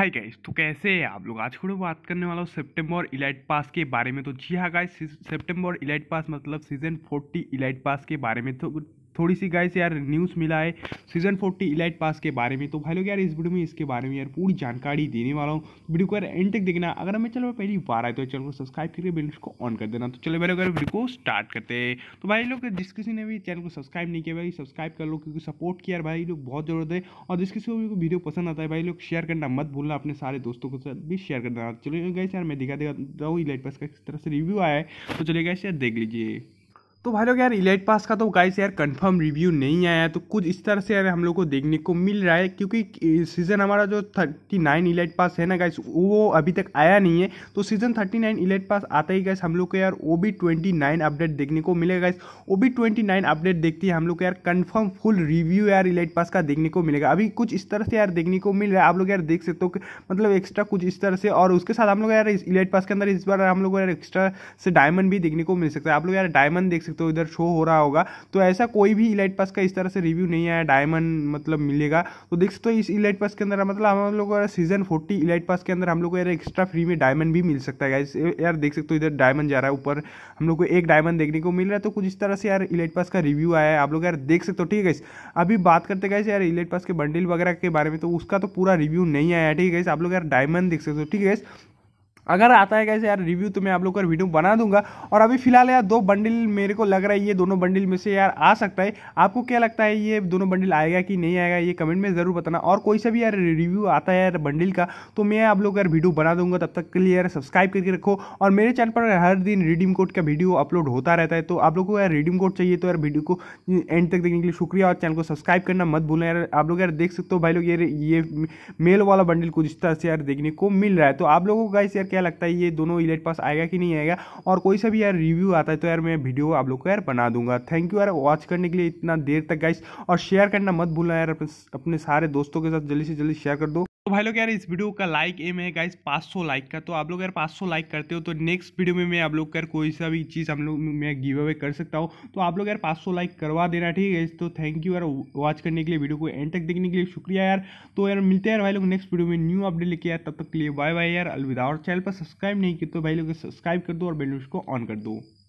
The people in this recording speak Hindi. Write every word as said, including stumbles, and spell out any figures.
हाय गाइस, तो कैसे हैं आप लोग। आज को मैं बात करने वाला हूँ सेप्टेम्बर इलाइट पास के बारे में। तो जी हाँ गाइस, सेप्टेम्बर इलाइट पास मतलब सीजन फोर्टी इलाइट पास के बारे में तो थोड़ी सी गाइस यार न्यूज़ मिला है सीज़न फोर्टी इलाइट पास के बारे में। तो भाई लोग यार इस वीडियो में इसके बारे में यार पूरी जानकारी देने वाला हूँ। वीडियो को यार एंड तक देखना। अगर मैं चलो पहली बार आए तो चैनल को सब्सक्राइब करके बेल को ऑन कर देना। तो चलो भाई लोग वीडियो को स्टार्ट करते हैं। तो भाई लोग जिस किसी ने भी चैनल को सब्सक्राइब नहीं किया भाई सब्सक्राइब कर लो, क्योंकि सपोर्ट की यार भाई लोग बहुत ज़रूरत है। और जिस किसी को वीडियो पसंद आता है भाई लोग शेयर करना मत भूलना, अपने सारे दोस्तों के साथ भी शेयर कर देना। चलिए गाइस यार मैं दिखा देता हूँ इलाइट पास का किस तरह से रिव्यू आया है, तो चलिए गाइस यार देख लीजिए। तो भाई लोग यार इलाइट पास का तो गाइस यार कंफर्म रिव्यू नहीं आया, तो कुछ इस तरह से यार हम लोग को देखने को मिल रहा है। क्योंकि सीज़न हमारा जो उनतालीस इलाइट पास है ना गाइस, वो अभी तक आया नहीं है। तो सीज़न उनतालीस इलाइट पास आता ही गाइस हम लोग को यार O B twenty nine update देखने को मिलेगा। Guys O B twenty nine update देखते ही हम लोग को यार कन्फर्म फुल रिव्यू यार इलाइट पास का देखने को मिलेगा। अभी कुछ इस तरह से यार देखने को मिल रहा है, आप लोग यार देख सकते हो, मतलब एक्स्ट्रा कुछ इस तरह से। और उसके साथ हम लोग यार इलाइट पास के अंदर इस बार हम लोग को यार एक्स्ट्रा से डायमंड भी देखने को मिल सकता है। आप लोग यार डायमंड देख तो इधर शो हो रहा होगा। तो ऐसा कोई भी इलाइट पास का इस तरह से रिव्यू नहीं आया, डायमंड मतलब मिलेगा। तो देख सकते हो इस इलाइट पास के अंदर मतलब हम लोग को सीजन फोर्टी इलाइट पास के अंदर हम लोग को यार एक्स्ट्रा फ्री में डायमंड भी मिल सकता है। गाइस यार देख सकते हो इधर डायमंड जा रहा है ऊपर, हम लोग को एक डायमंड देखने को मिल रहा है। तो कुछ इस तरह से यार इलाइट पास का रिव्यू आया है, आप लोग यार देख सकते हो। ठीक है, अभी बात करते गाइस यार इलाइट पास के बंडल वगैरह के बारे में, तो उसका तो पूरा रिव्यू नहीं आया। ठीक है, आप लोग यार डायमंड देख सकते हो। ठीक है, अगर आता है कैसे यार रिव्यू तो मैं आप लोग का वीडियो बना दूंगा। और अभी फिलहाल यार दो बंडल मेरे को लग रहा है, ये दोनों बंडल में से यार आ सकता है। आपको क्या लगता है ये दोनों बंडल आएगा कि नहीं आएगा, ये कमेंट में ज़रूर बताना। और कोई सा भी यार रिव्यू आता है यार बंडल का तो मैं आप लोग यार वीडियो बना दूंगा। तब तक के लिए यार सब्सक्राइब करके रखो। और मेरे चैनल पर हर दिन रिडीम कोड का वीडियो अपलोड होता रहता है, तो आप लोग को यार रिडीम कोड चाहिए तो यार वीडियो को एंड तक देखने के लिए शुक्रिया। और चैनल को सब्सक्राइब करना मत भूलना यार। आप लोग यार देख सकते हो भाई लोग यार ये मेल वाला बंडल कुछ इस तरह से यार देखने को मिल रहा है। तो आप लोगों का यार क्या लगता है ये दोनों इलाइट पास आएगा कि नहीं आएगा, और कोई सा भी यार रिव्यू आता है तो यार मैं वीडियो आप लोग को यार बना दूंगा। थैंक यू यार वॉच करने के लिए इतना देर तक गाइस, और शेयर करना मत भूलना यार अपने सारे दोस्तों के साथ, जल्दी से जल्दी शेयर कर दो। तो भाई लोग यार इस वीडियो का लाइक एम है गाइस पाँच सौ लाइक का। तो आप लोग यार पाँच सौ लाइक करते हो तो नेक्स्ट वीडियो में मैं आप लोग यार कोई सा भी चीज़ हम लोग मैं गिव अवे कर सकता हूँ। तो आप लोग यार पाँच सौ लाइक करवा देना। ठीक है, तो थैंक यू यार वॉच करने के लिए, वीडियो को एंड तक देखने के लिए शुक्रिया यार। तो यार मिलते हैं यार भाई लोग नेक्स्ट वीडियो में न्यू अपडेट लेके यार। तब तक के लिए बाय बाय यार, अलविदा। और चैनल पर सब्सक्राइब नहीं किया तो भाई लोग सब्सक्राइब कर दो और बेल नोटिफिकेशन को ऑन कर दो।